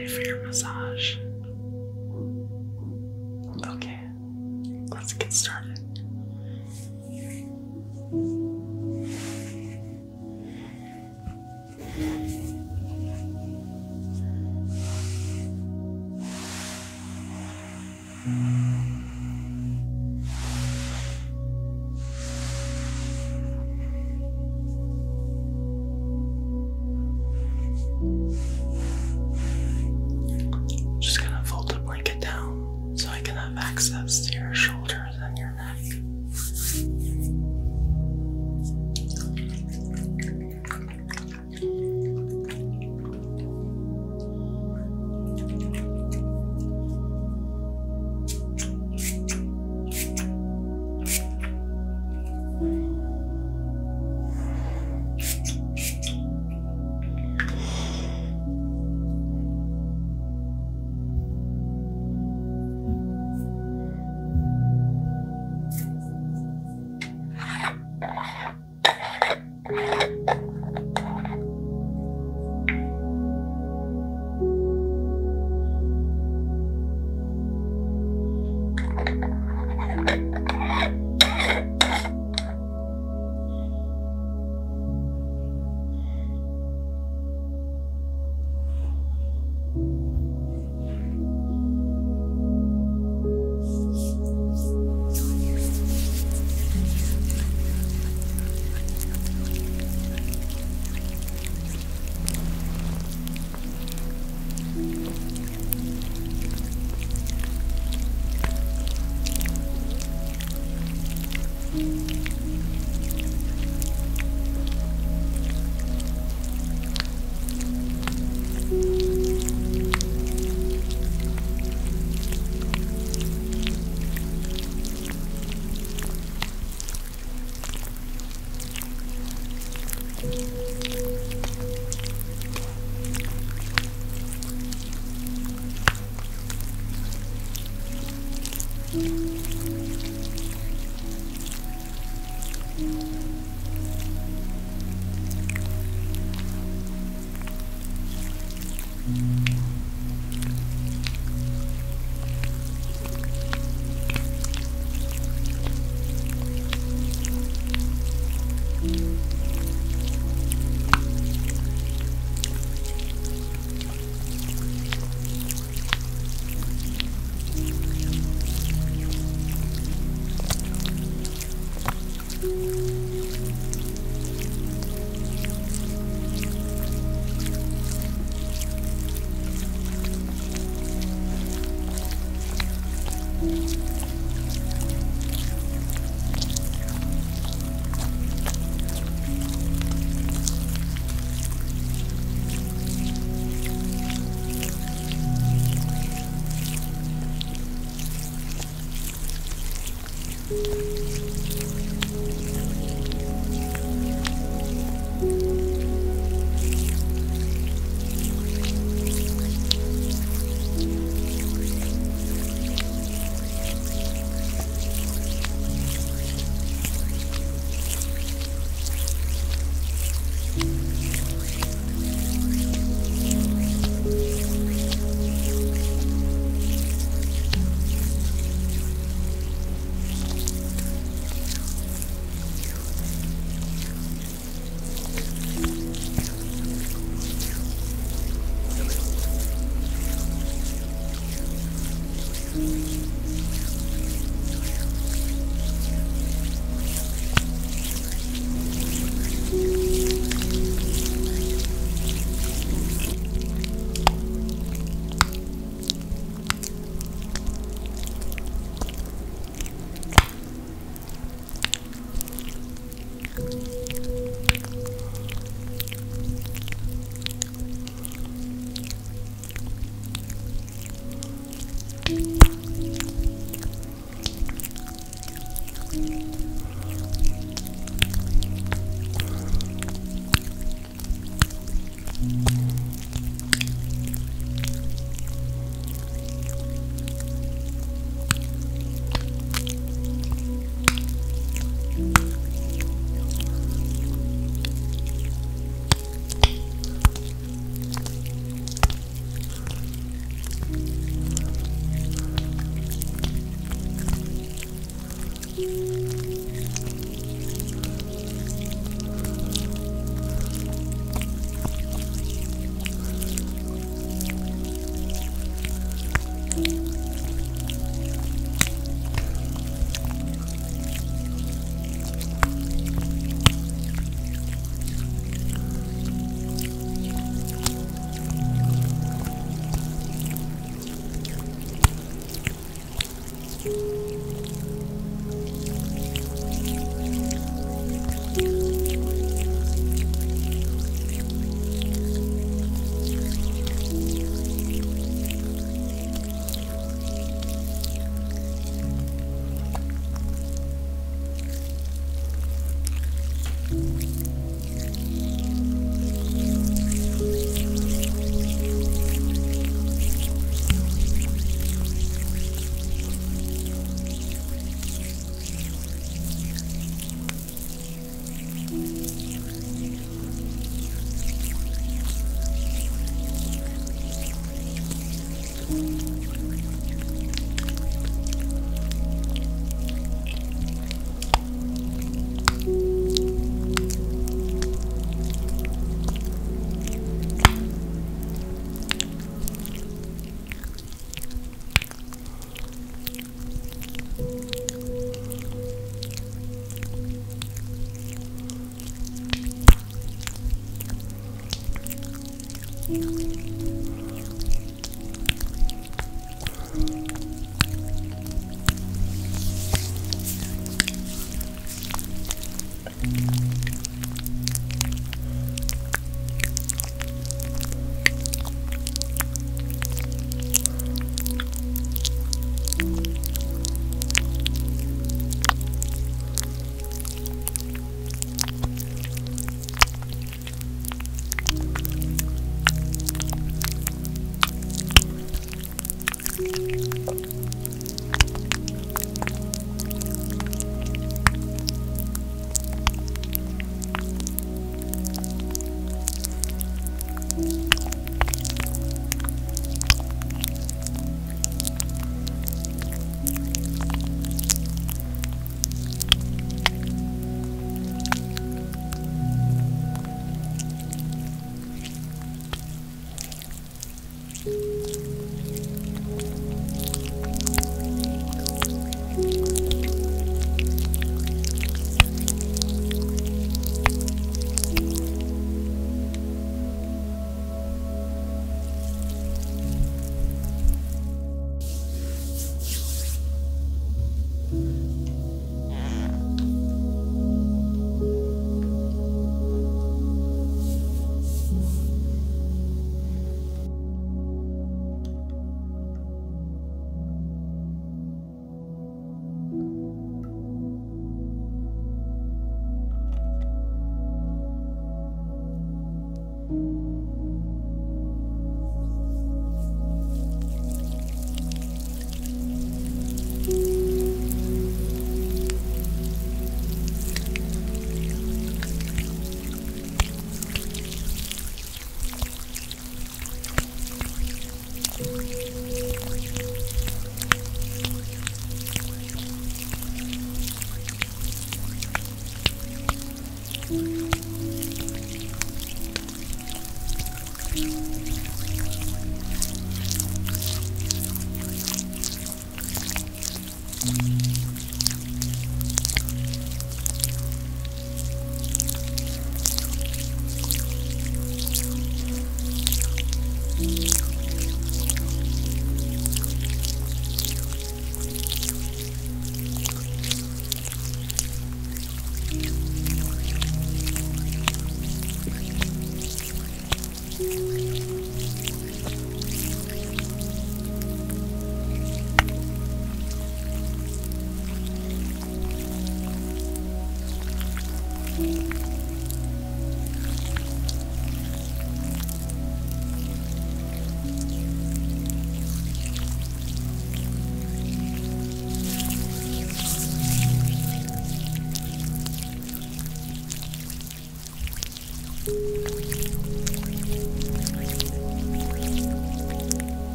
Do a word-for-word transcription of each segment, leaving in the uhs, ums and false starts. ready for your massage. Okay, let's get started. Access to your shoulders and your neck.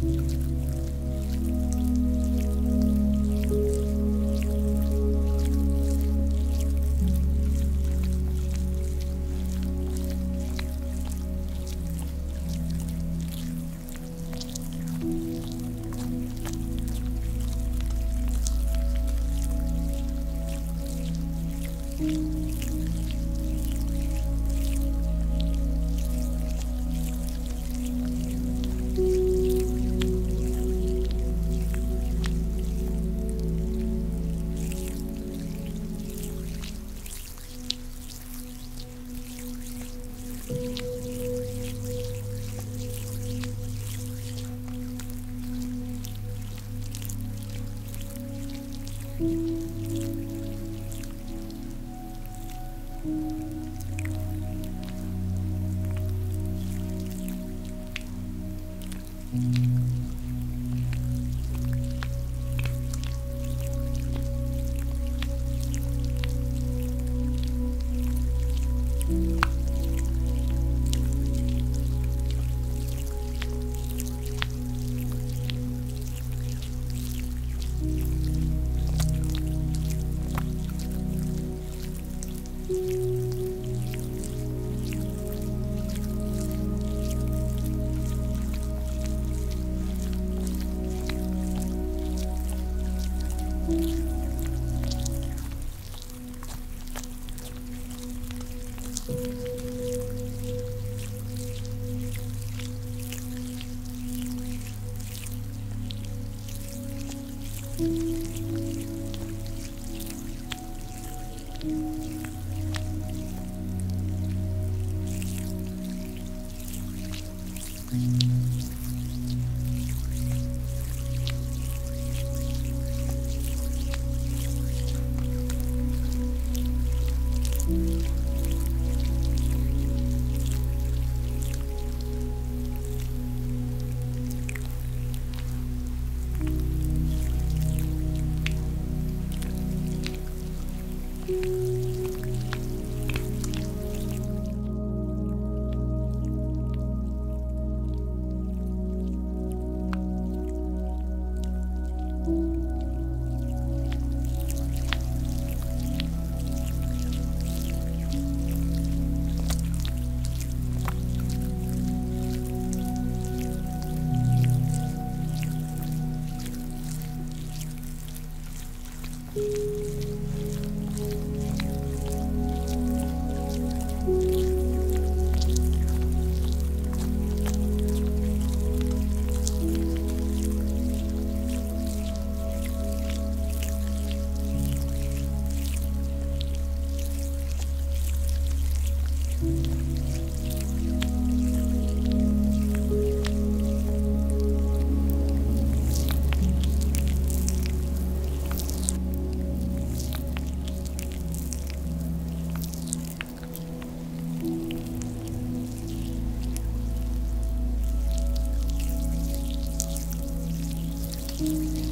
Thank you.